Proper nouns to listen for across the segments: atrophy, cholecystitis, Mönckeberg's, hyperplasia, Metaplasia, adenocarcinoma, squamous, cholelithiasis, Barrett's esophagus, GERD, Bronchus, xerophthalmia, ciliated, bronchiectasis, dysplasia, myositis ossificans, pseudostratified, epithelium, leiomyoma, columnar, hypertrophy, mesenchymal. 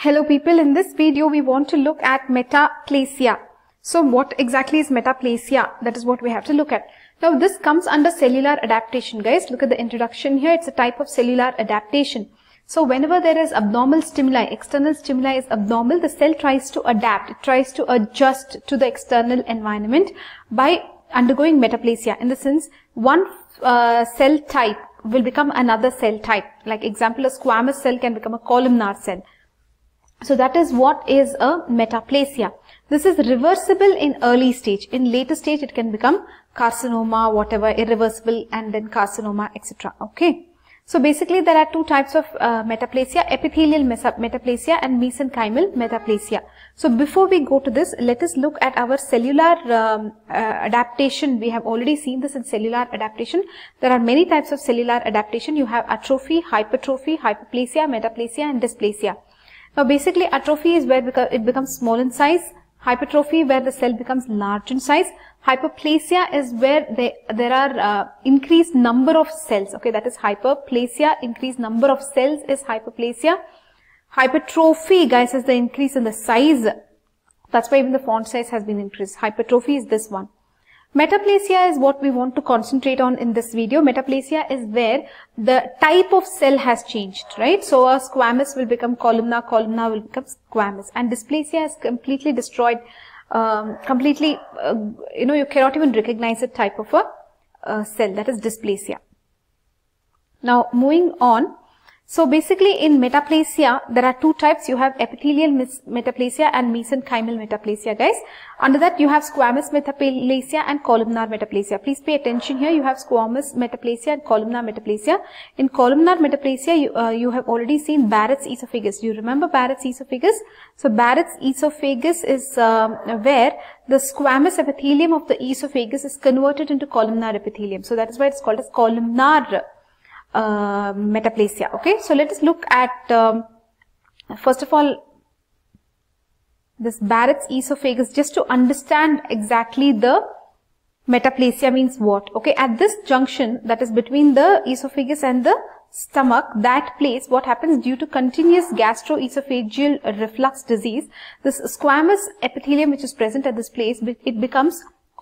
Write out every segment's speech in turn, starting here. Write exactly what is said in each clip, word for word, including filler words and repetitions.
Hello people, in this video we want to look at metaplasia. So what exactly is metaplasia? That is what we have to look at. Now this comes under cellular adaptation, guys. Look at the introduction here. It's a type of cellular adaptation. So whenever there is abnormal stimuli, external stimuli is abnormal, the cell tries to adapt. It tries to adjust to the external environment by undergoing metaplasia. In the sense, one uh, cell type will become another cell type. Like example, a squamous cell can become a columnar cell. So that is what is a metaplasia. This is reversible in early stage. In later stage, it can become carcinoma, whatever, irreversible, and then carcinoma, et cetera. Okay. So basically, there are two types of uh, metaplasia, epithelial metaplasia and mesenchymal metaplasia. So before we go to this, let us look at our cellular um, uh, adaptation. We have already seen this in cellular adaptation. There are many types of cellular adaptation. You have atrophy, hypertrophy, hyperplasia, metaplasia, and dysplasia. Now basically atrophy is where it becomes small in size, hypertrophy where the cell becomes large in size, hyperplasia is where they, there are uh, increased number of cells, okay, that is hyperplasia, increased number of cells is hyperplasia, hypertrophy guys is the increase in the size, that's why even the font size has been increased, hypertrophy is this one. Metaplasia is what we want to concentrate on in this video. Metaplasia is where the type of cell has changed, right? So a squamous will become columnar, columnar will become squamous. And dysplasia is completely destroyed, um, completely, uh, you know, you cannot even recognize a type of a uh, cell, that is dysplasia. Now, moving on. So basically in metaplasia, there are two types. You have epithelial metaplasia and mesenchymal metaplasia, guys. Under that, you have squamous metaplasia and columnar metaplasia. Please pay attention here. You have squamous metaplasia and columnar metaplasia. In columnar metaplasia, you, uh, you have already seen Barrett's esophagus. Do you remember Barrett's esophagus? So Barrett's esophagus is um, where the squamous epithelium of the esophagus is converted into columnar epithelium. So that is why it's called as columnar Uh, metaplasia. Okay, so let us look at um, first of all this Barrett's esophagus just to understand exactly the metaplasia means what. Okay, at this junction, that is between the esophagus and the stomach, that place, what happens due to continuous gastroesophageal reflux disease, this squamous epithelium which is present at this place, it becomes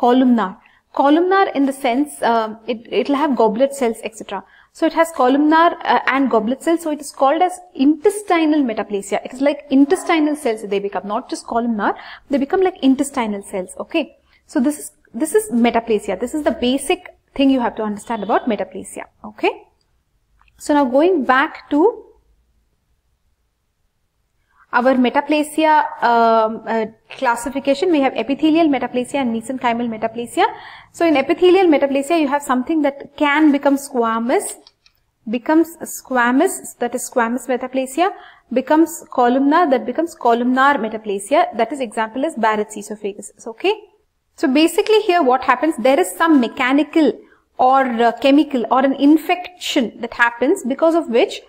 columnar. Columnar in the sense um, it it'll have goblet cells, et cetera. So it has columnar uh, and goblet cells, so it is called as intestinal metaplasia. It is like intestinal cells they become, not just columnar, they become like intestinal cells, okay. So this is, this is metaplasia. This is the basic thing you have to understand about metaplasia, okay. So now going back to our metaplasia um, uh, classification, we have epithelial metaplasia and mesenchymal metaplasia. So in epithelial metaplasia, you have something that can become squamous, becomes squamous, that is squamous metaplasia, becomes columnar, that becomes columnar metaplasia, that is example is Barrett's esophagus, okay. So basically here what happens, there is some mechanical or uh, chemical or an infection that happens because of which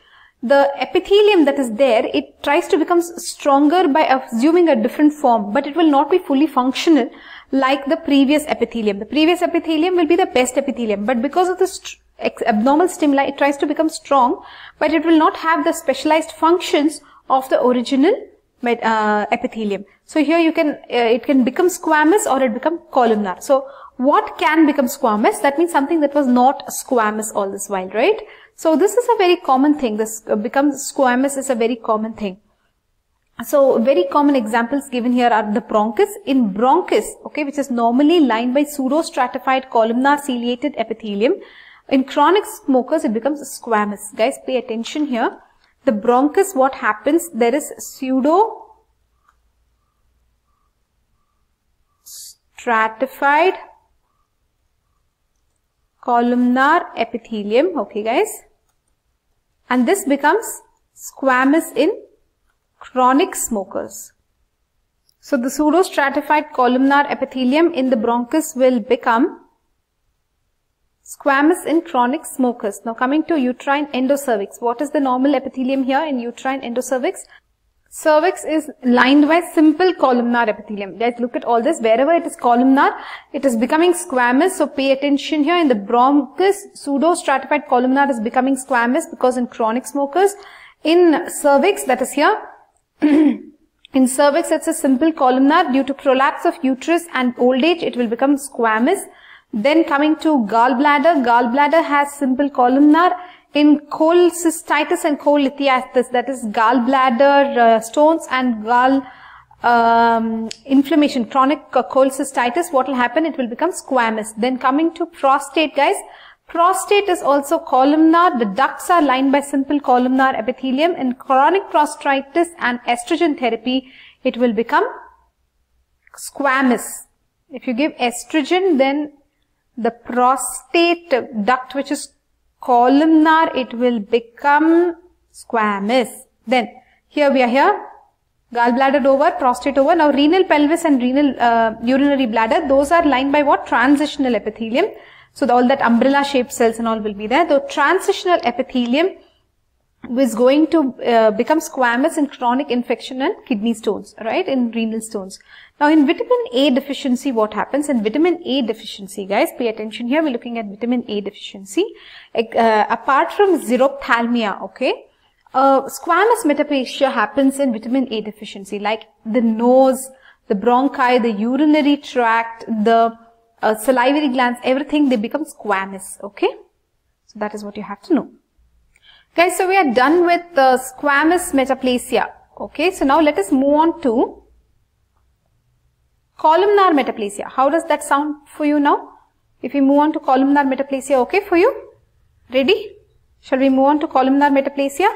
the epithelium that is there, it tries to become stronger by assuming a different form, but it will not be fully functional like the previous epithelium. The previous epithelium will be the best epithelium, but because of the st abnormal stimuli, it tries to become strong, but it will not have the specialized functions of the original uh, epithelium. So here you can, uh, it can become squamous or it become columnar. So what can become squamous? That means something that was not squamous all this while, right? So this is a very common thing. This becomes squamous is a very common thing. So very common examples given here are the bronchus. In bronchus, okay, which is normally lined by pseudostratified columnar ciliated epithelium, in chronic smokers, it becomes squamous. Guys, pay attention here. The bronchus, what happens? There is pseudostratified columnar epithelium, okay guys, and this becomes squamous in chronic smokers. So the pseudostratified columnar epithelium in the bronchus will become squamous in chronic smokers. Now coming to uterine endocervix, what is the normal epithelium here in uterine endocervix? Cervix is lined by simple columnar epithelium. Let's look at all this. Wherever it is columnar, it is becoming squamous. So pay attention here. In the bronchus, pseudo-stratified columnar is becoming squamous because in chronic smokers, in cervix, that is here, in cervix, it's a simple columnar. Due to prolapse of uterus and old age, it will become squamous. Then coming to gallbladder, gallbladder has simple columnar. In cholecystitis and cholelithiasis, that is gallbladder uh, stones and gall um, inflammation, chronic cholecystitis, what will happen? It will become squamous. Then coming to prostate, guys. Prostate is also columnar. The ducts are lined by simple columnar epithelium. In chronic prostatitis and estrogen therapy, it will become squamous. If you give estrogen, then the prostate duct, which is columnar, it will become squamous. Then here we are here, gallbladder over, prostate over. Now renal pelvis and renal uh, urinary bladder, those are lined by what? Transitional epithelium. So the, all that umbrella shaped cells and all will be there. The transitional epithelium is going to uh, become squamous in chronic infection and kidney stones, right? In renal stones. Now in vitamin A deficiency, what happens? In vitamin A deficiency, guys, pay attention here. We're looking at vitamin A deficiency. Uh, apart from xerophthalmia, okay, uh, squamous metaplasia happens in vitamin A deficiency, like the nose, the bronchi, the urinary tract, the uh, salivary glands, everything, they become squamous, okay? So that is what you have to know. Guys, so we are done with the squamous metaplasia. Okay, so now let us move on to columnar metaplasia. How does that sound for you now? If we move on to columnar metaplasia, okay for you? Ready? Shall we move on to columnar metaplasia?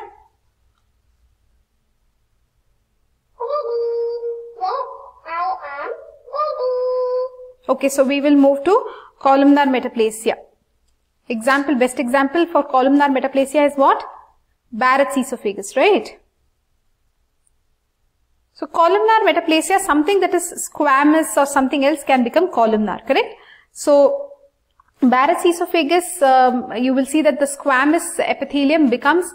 Okay, so we will move to columnar metaplasia. Example, best example for columnar metaplasia is what? Barrett's esophagus, right? So columnar metaplasia, something that is squamous or something else can become columnar, correct? So Barrett's esophagus, um, you will see that the squamous epithelium becomes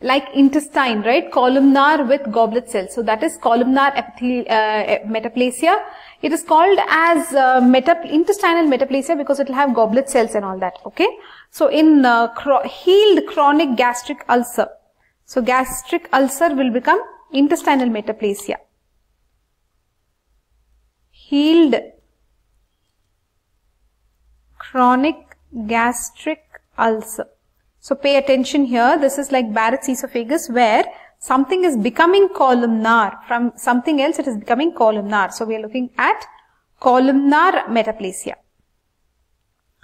like intestine, right? Columnar with goblet cells. So that is columnar epithel uh, metaplasia. It is called as uh, metap intestinal metaplasia because it will have goblet cells and all that, okay? So in uh, cro healed chronic gastric ulcer. So gastric ulcer will become intestinal metaplasia. Healed chronic gastric ulcer. So pay attention here, this is like Barrett's esophagus where something is becoming columnar, from something else it is becoming columnar. So we are looking at columnar metaplasia.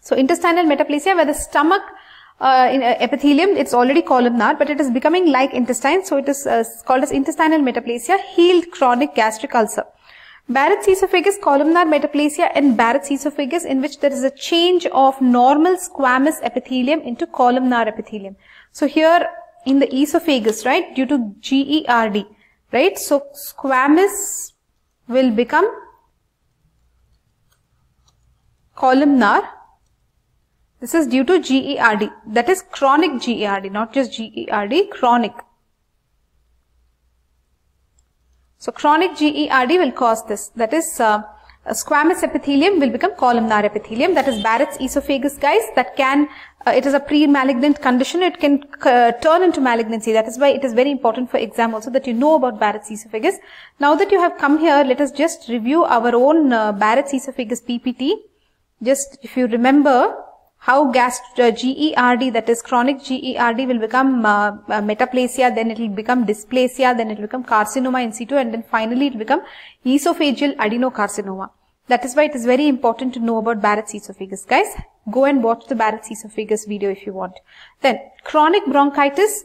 So intestinal metaplasia where the stomach uh, in, uh, epithelium, it's already columnar but it is becoming like intestine. So it is uh, called as intestinal metaplasia, healed chronic gastric ulcer. Barrett's esophagus, columnar metaplasia and Barrett's esophagus in which there is a change of normal squamous epithelium into columnar epithelium. So here in the esophagus, right, due to GERD, right, so squamous will become columnar. This is due to GERD, that is chronic GERD, not just GERD, chronic. So chronic GERD will cause this. That is, uh, squamous epithelium will become columnar epithelium. That is Barrett's esophagus, guys. That can, uh, it is a pre-malignant condition. It can uh, turn into malignancy. That is why it is very important for exam also that you know about Barrett's esophagus. Now that you have come here, let us just review our own uh, Barrett's esophagus P P T. Just if you remember how gastro uh, GERD, that is chronic GERD, will become uh, uh, metaplasia, then it will become dysplasia, then it will become carcinoma in situ, and then finally it will become esophageal adenocarcinoma. That is why it is very important to know about Barrett's esophagus, guys. Go and watch the Barrett's esophagus video if you want. Then chronic bronchitis.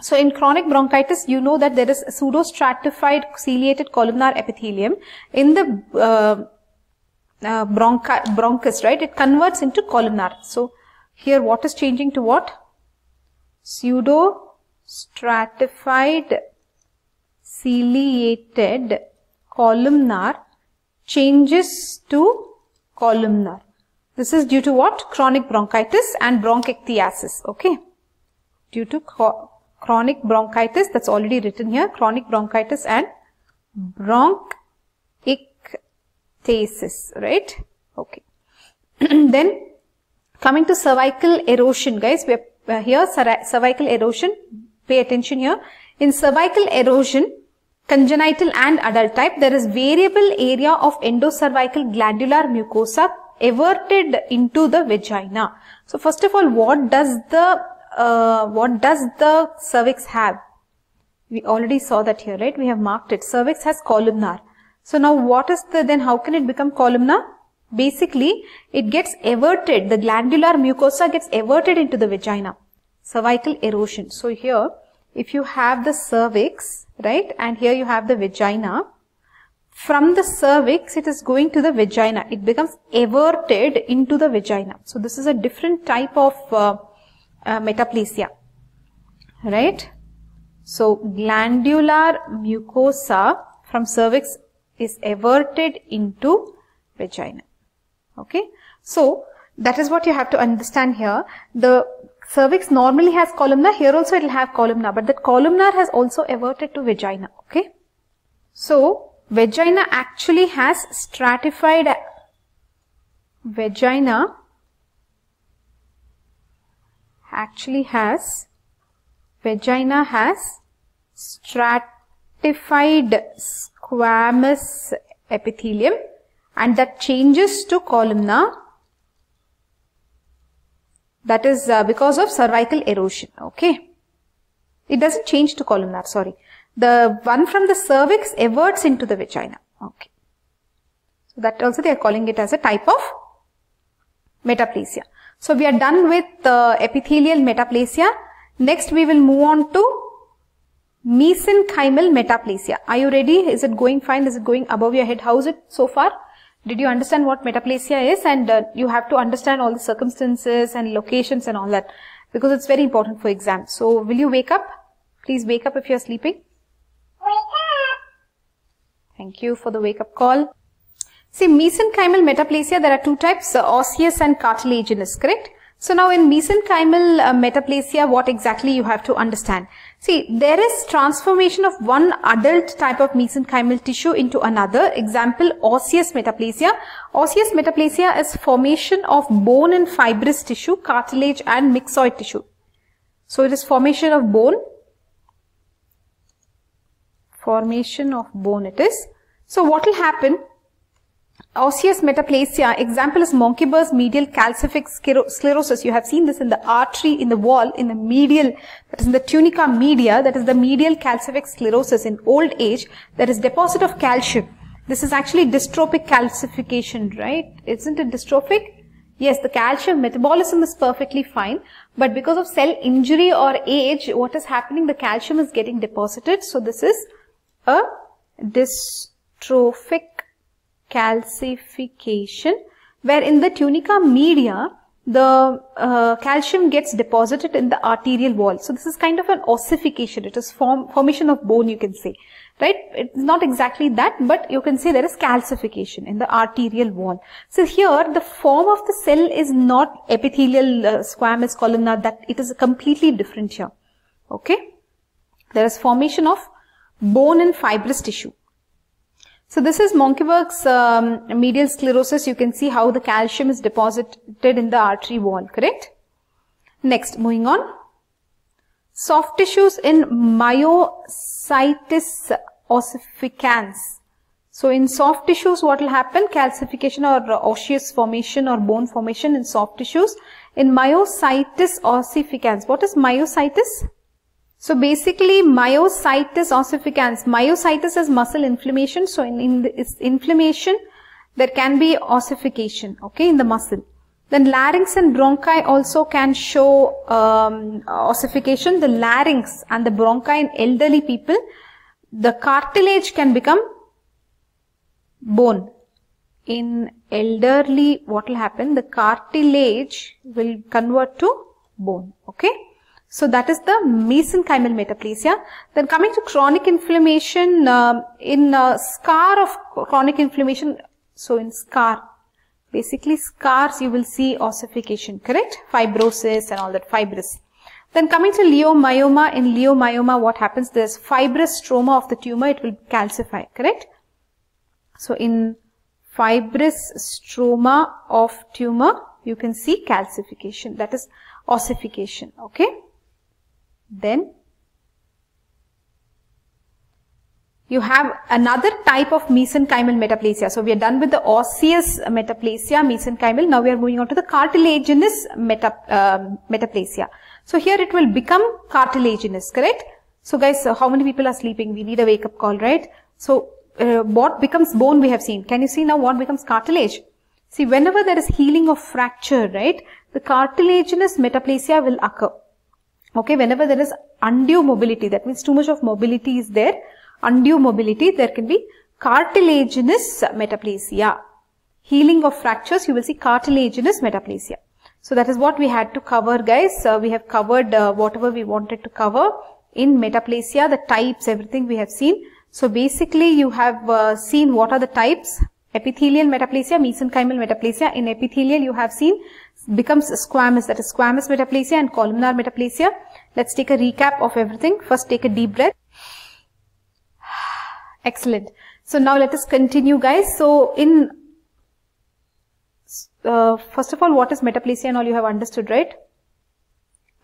So in chronic bronchitis, you know that there is a pseudo-stratified ciliated columnar epithelium in the uh, Uh, bronchi bronchus, right? It converts into columnar. So here what is changing to what? Pseudo stratified ciliated columnar changes to columnar. This is due to what? Chronic bronchitis and bronchiectasis, okay? Due to chronic bronchitis, that's already written here, chronic bronchitis and bronchiectasis, right? Okay. Then coming to cervical erosion, guys, we are uh, here cervical erosion, pay attention here. In cervical erosion, congenital and adult type, there is variable area of endocervical glandular mucosa everted into the vagina. So first of all, what does the uh, what does the cervix have? We already saw that here, right? We have marked it. Cervix has columnar. So now what is the, then how can it become columnar? Basically, it gets everted, the glandular mucosa gets everted into the vagina. Cervical erosion. So here, if you have the cervix, right, and here you have the vagina, from the cervix it is going to the vagina. It becomes everted into the vagina. So this is a different type of uh, uh, metaplasia, right? So glandular mucosa from cervix is everted into vagina. Okay, so that is what you have to understand here. The cervix normally has columnar, here also it will have columnar, but that columnar has also everted to vagina. Okay, so vagina actually has stratified, vagina actually has, vagina has stratified squamous epithelium, and that changes to columnar, that is uh, because of cervical erosion. Okay, it doesn't change to columnar, sorry, the one from the cervix everts into the vagina. Okay, so that also they are calling it as a type of metaplasia. So we are done with uh, epithelial metaplasia. Next we will move on to mesenchymal metaplasia. Are you ready? Is it going fine? Is it going above your head? How is it so far? Did you understand what metaplasia is? And uh, you have to understand all the circumstances and locations and all that, because it's very important for exams. So will you wake up? Please wake up if you're sleeping. Wake up. Thank you for the wake up call. See, mesenchymal metaplasia, there are two types, uh, osseous and cartilaginous, correct? So now in mesenchymal uh, metaplasia, what exactly you have to understand? See, there is transformation of one adult type of mesenchymal tissue into another. Example, osseous metaplasia. Osseous metaplasia is formation of bone and fibrous tissue, cartilage and myxoid tissue. So it is formation of bone. Formation of bone it is. So what will happen? Osseous metaplasia, example is Mönckeberg's medial calcific sclerosis. You have seen this in the artery, in the wall, in the medial, that is in the tunica media, that is the medial calcific sclerosis. In old age, there is deposit of calcium. This is actually dystrophic calcification, right? Isn't it dystrophic? Yes, the calcium metabolism is perfectly fine, but because of cell injury or age, what is happening? The calcium is getting deposited. So this is a dystrophic calcification, where in the tunica media, the uh, calcium gets deposited in the arterial wall. So this is kind of an ossification. It is form, formation of bone, you can say, right? It's not exactly that, but you can say there is calcification in the arterial wall. So here, the form of the cell is not epithelial, uh, squamous, columnar, that it is completely different here. Okay? There is formation of bone and fibrous tissue. So this is Mönckeberg's um, medial sclerosis. You can see how the calcium is deposited in the artery wall, correct? Next, moving on. Soft tissues in myositis ossificans. So in soft tissues, what will happen? Calcification or osseous formation or bone formation in soft tissues. In myositis ossificans. What is myositis? So basically, myositis ossificans, myositis is muscle inflammation. So in, in the, it's inflammation, there can be ossification, okay, in the muscle. Then larynx and bronchi also can show um, ossification. The larynx and the bronchi in elderly people, the cartilage can become bone. In elderly, what will happen? The cartilage will convert to bone, okay. So that is the mesenchymal metaplasia. Then coming to chronic inflammation, um, in uh, scar of chronic inflammation, so in scar, basically scars you will see ossification, correct? Fibrosis and all that, fibrous. Then coming to leiomyoma, in leiomyoma what happens? There is fibrous stroma of the tumor, it will calcify, correct? So in fibrous stroma of tumor, you can see calcification, that is ossification, okay? Then you have another type of mesenchymal metaplasia. So we are done with the osseous metaplasia, mesenchymal. Now we are moving on to the cartilaginous meta, uh, metaplasia. So here it will become cartilaginous, correct? So guys, uh, how many people are sleeping? We need a wake-up call, right? So uh, what becomes bone we have seen. Can you see now what becomes cartilage? See, whenever there is healing of fracture, right, the cartilaginous metaplasia will occur. Okay, whenever there is undue mobility, that means too much of mobility is there, undue mobility, there can be cartilaginous metaplasia. Healing of fractures, you will see cartilaginous metaplasia. So that is what we had to cover, guys. Uh, we have covered uh, whatever we wanted to cover in metaplasia, the types, everything we have seen. So basically you have uh, seen what are the types. Epithelial metaplasia, mesenchymal metaplasia. In epithelial you have seen becomes squamous, that is squamous metaplasia and columnar metaplasia. Let's take a recap of everything. First take a deep breath. Excellent. So now let us continue, guys. So in uh, first of all, what is metaplasia and all you have understood, right?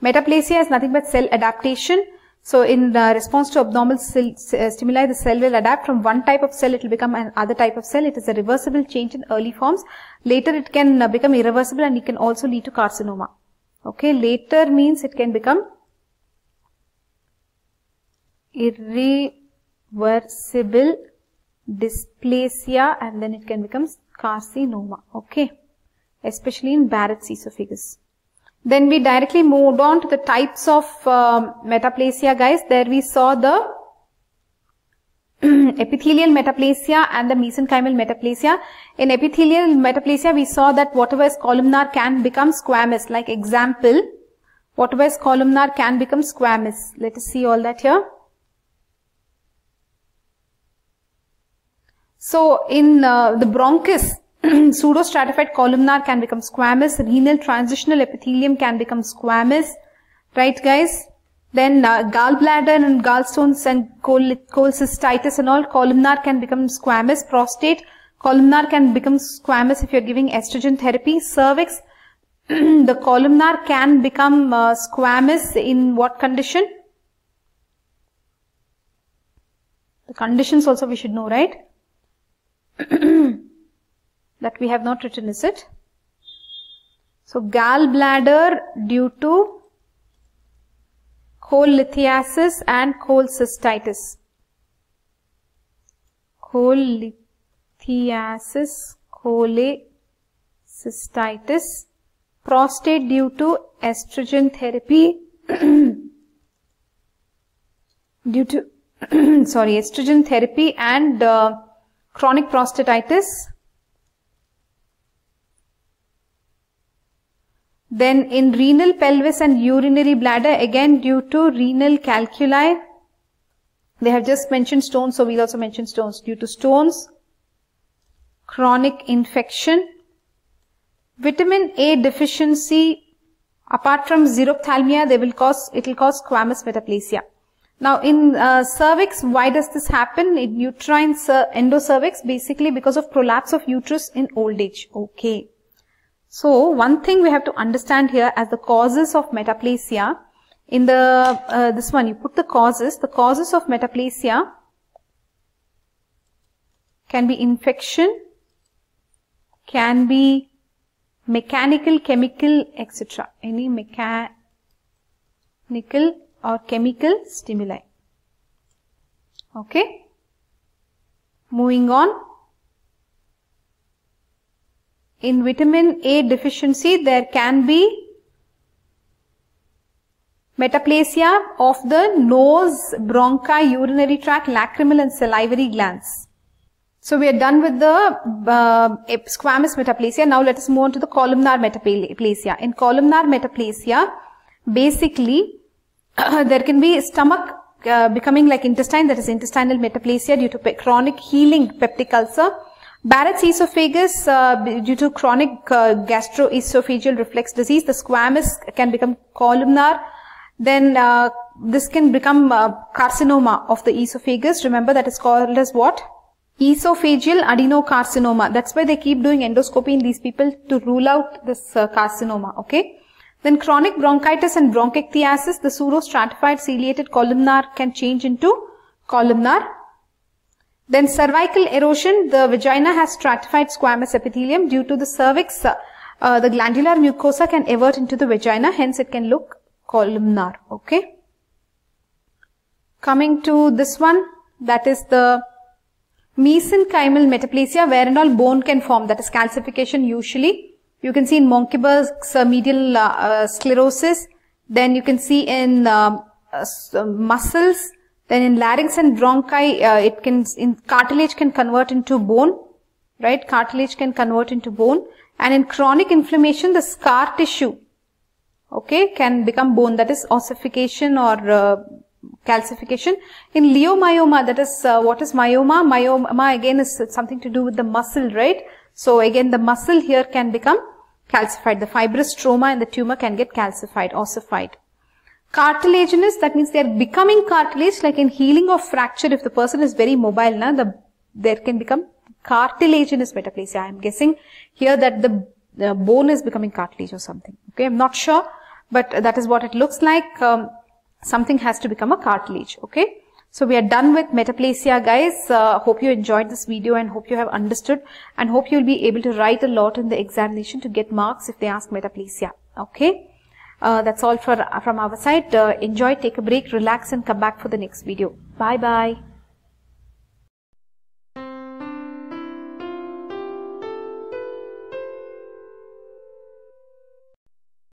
Metaplasia is nothing but cell adaptation. So in uh, response to abnormal cell, uh, stimuli, the cell will adapt from one type of cell, it will become another type of cell. It is a reversible change in early forms. Later it can uh, become irreversible and it can also lead to carcinoma. Okay, later means it can become irreversible dysplasia and then it can become carcinoma. Okay, especially in Barrett's esophagus. Then we directly moved on to the types of um, metaplasia, guys. There we saw the epithelial metaplasia and the mesenchymal metaplasia. In epithelial metaplasia, we saw that whatever is columnar can become squamous. Like example, whatever is columnar can become squamous. Let us see all that here. So in uh, the bronchus, pseudostratified columnar can become squamous, renal transitional epithelium can become squamous, right guys? Then uh, gallbladder and gallstones and col cholecystitis and all, columnar can become squamous, prostate, columnar can become squamous if you are giving estrogen therapy, cervix, the columnar can become uh, squamous in what condition? The conditions also we should know, right? That we have not written, is it? So gallbladder due to cholelithiasis and cholecystitis. Cholelithiasis, cholecystitis, prostate due to estrogen therapy, due to sorry, estrogen therapy and uh, chronic prostatitis. Then in renal, pelvis and urinary bladder, again due to renal calculi. They have just mentioned stones, so we'll also mention stones. Due to stones, chronic infection, vitamin A deficiency, apart from xerophthalmia, they will cause, it will cause squamous metaplasia. Now in uh, cervix, why does this happen? In uterine endocervix, basically because of prolapse of uterus in old age. Okay. So, one thing we have to understand here as the causes of metaplasia, in the, uh, this one you put the causes, the causes of metaplasia can be infection, can be mechanical, chemical, et cetera. Any mechanical or chemical stimuli. Okay. Moving on. In vitamin A deficiency, there can be metaplasia of the nose, bronchi, urinary tract, lacrimal and salivary glands. So we are done with the uh, squamous metaplasia. Now let us move on to the columnar metaplasia. In columnar metaplasia, basically uh, there can be stomach uh, becoming like intestine, that is intestinal metaplasia due to chronic healing peptic ulcer. Barrett's esophagus uh, due to chronic uh, gastroesophageal reflex disease, the squamous can become columnar. then uh, this can become uh, carcinoma of the esophagus. Remember, that is called as what? Esophageal adenocarcinoma. That's why they keep doing endoscopy in these people to rule out this uh, carcinoma. Okay. Then chronic bronchitis and bronchiectasis, the pseudostratified ciliated columnar can change into columnar. Then cervical erosion, the vagina has stratified squamous epithelium due to the cervix. Uh, uh, the glandular mucosa can evert into the vagina, hence it can look columnar. Okay. Coming to this one, that is the mesenchymal metaplasia, where and all bone can form, that is calcification usually. You can see in Mönckeberg's uh, medial uh, uh, sclerosis, then you can see in um, uh, muscles, then in larynx and bronchi, uh, it can, in cartilage can convert into bone, right? Cartilage can convert into bone. And in chronic inflammation, the scar tissue, okay, can become bone, that is ossification or uh, calcification. In leiomyoma, that is, uh, what is myoma? Myoma again is something to do with the muscle, right? So again, the muscle here can become calcified. The fibrous stroma and the tumor can get calcified, ossified. Cartilaginous, that means they are becoming cartilage, like in healing of fracture, if the person is very mobile, na, the, there can become cartilaginous metaplasia. I am guessing here that the, the bone is becoming cartilage or something. Okay, I am not sure, but that is what it looks like. Um, something has to become a cartilage. Okay, so we are done with metaplasia, guys. Uh, hope you enjoyed this video and hope you have understood, and hope you will be able to write a lot in the examination to get marks if they ask metaplasia. Okay, uh, that's all for, from our side. Uh, enjoy, take a break, relax, and come back for the next video. Bye bye.